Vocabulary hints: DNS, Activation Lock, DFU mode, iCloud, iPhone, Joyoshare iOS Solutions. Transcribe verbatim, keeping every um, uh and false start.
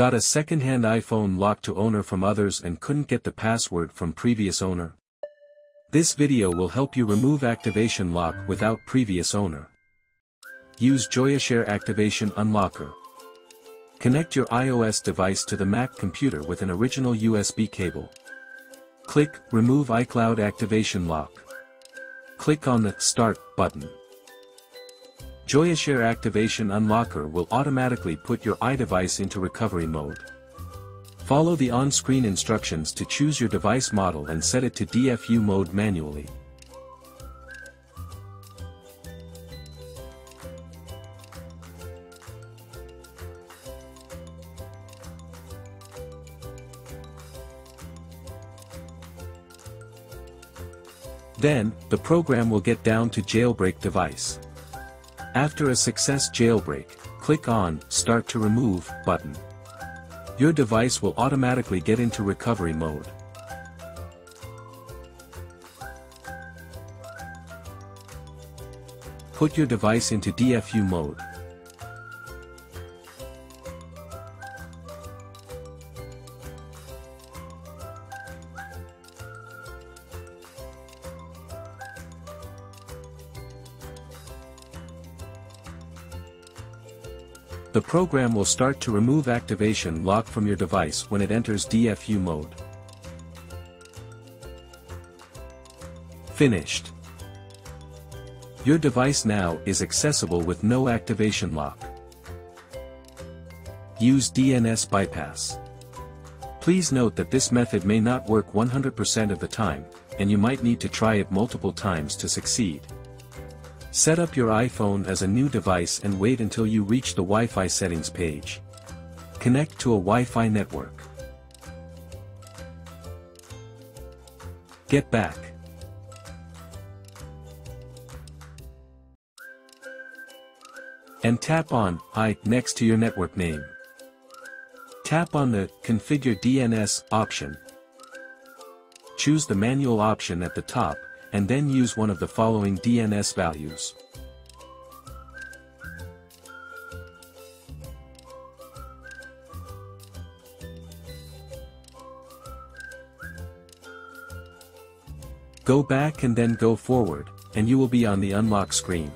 Got a second-hand iPhone locked to owner from others and couldn't get the password from previous owner? This video will help you remove activation lock without previous owner. Use Joyoshare Activation Unlocker. Connect your iOS device to the Mac computer with an original U S B cable. Click Remove iCloud Activation Lock. Click on the Start button. Joyoshare Activation Unlocker will automatically put your iDevice into recovery mode. Follow the on-screen instructions to choose your device model and set it to D F U mode manually. Then, the program will get down to jailbreak device. After a success jailbreak, click on Start to Remove button. Your device will automatically get into recovery mode. Put your device into D F U mode. The program will start to remove activation lock from your device when it enters D F U mode. Finished. Your device now is accessible with no activation lock. Use D N S bypass. Please note that this method may not work one hundred percent of the time, and you might need to try it multiple times to succeed. Set up your iPhone as a new device and wait until you reach the Wi-Fi settings page. Connect to a Wi-Fi network. Get back. And tap on I next to your network name. Tap on the Configure D N S option. Choose the manual option at the top, and then use one of the following D N S values. Go back and then go forward, and you will be on the unlock screen.